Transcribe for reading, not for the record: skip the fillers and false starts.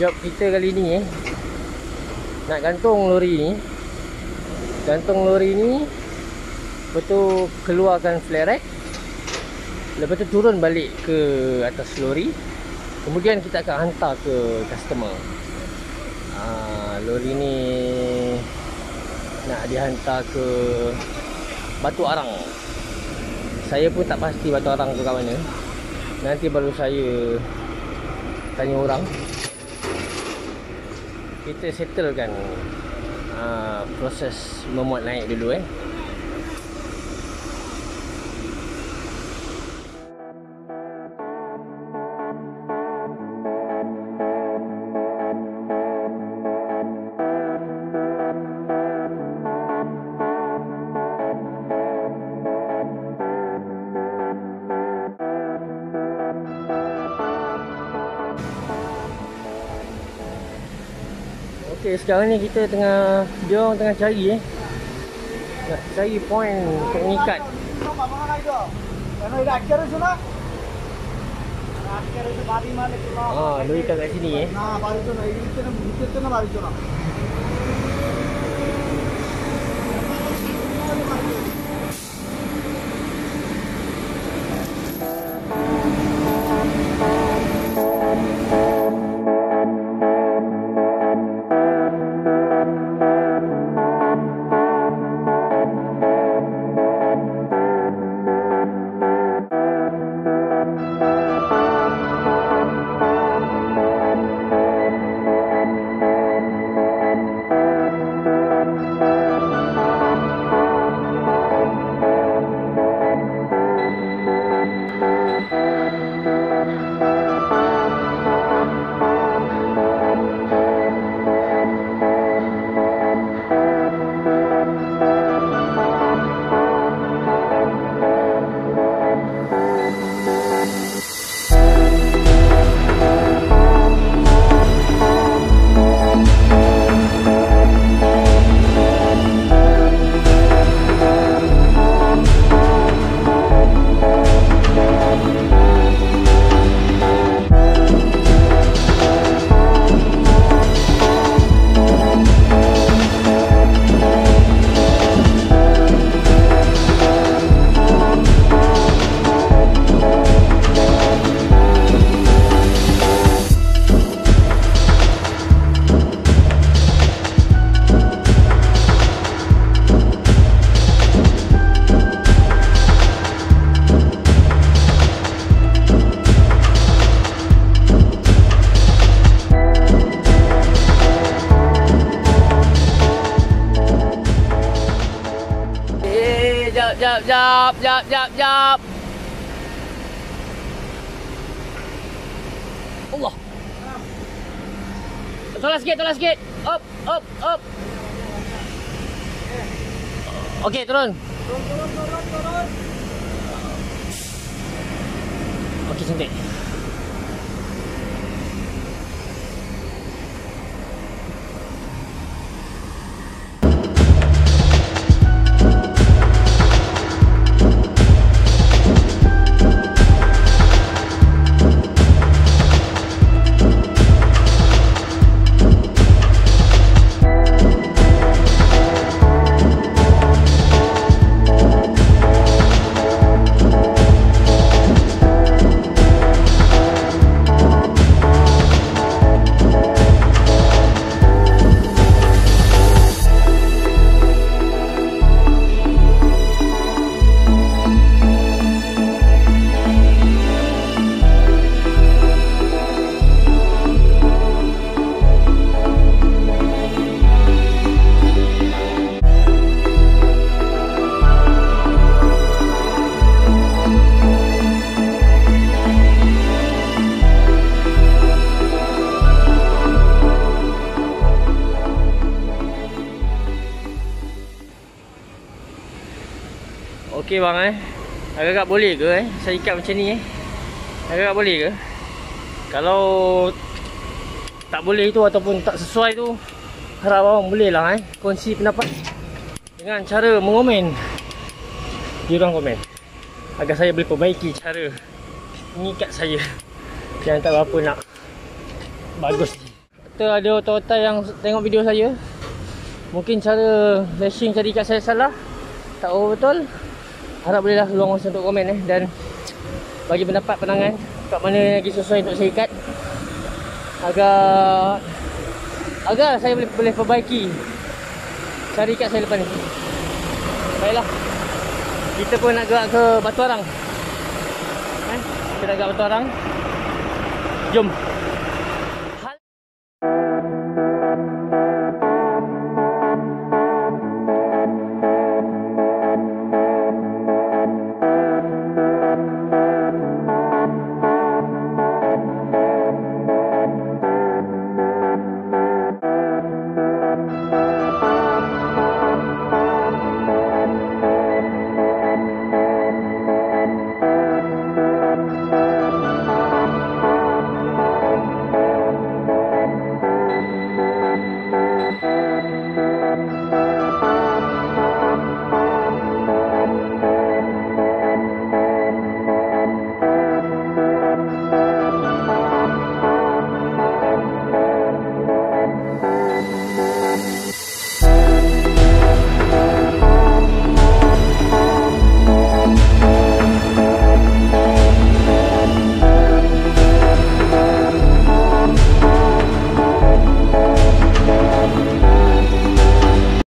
Job kita kali ni nak gantung lori ni. Gantung lori ni, lepas tu keluarkan flare rack, lepas tu turun balik ke atas lori. Kemudian kita akan hantar ke customer. Lori ni nak dihantar ke Batu Arang. Saya pun tak pasti Batu Arang tu kat mana. Nanti baru saya tanya orang. Kita settlekan proses memuat naik dulu Okay, sekarang ni kita tengah, diorang cari nak cari point pengikat. Dia ikat kat sini Jap. Allah. Tolak sikit. Up. Okey, turun. Okey, cantik. Okey bang agak-agak boleh ke saya ikat macam ni agak-agak boleh ke? Kalau tak boleh tu ataupun tak sesuai tu, harap abang boleh lah kongsi pendapat dengan cara mengomen. Diorang komen agar saya boleh perbaiki cara mengikat saya yang tak berapa nak bagus ni. kata ada otak-otak yang tengok video saya, mungkin cara lashing tadi kat saya salah, tak tahu betul. Harap bolehlah luang masa untuk komen dan bagi pendapat pandangan kat mana yang lagi sesuai untuk saya ikat, agar saya boleh perbaiki cara ikat saya lepas ni. Baiklah, kita pun nak gerak ke Batu Arang. Kita nak gerak Batu Arang. Jom.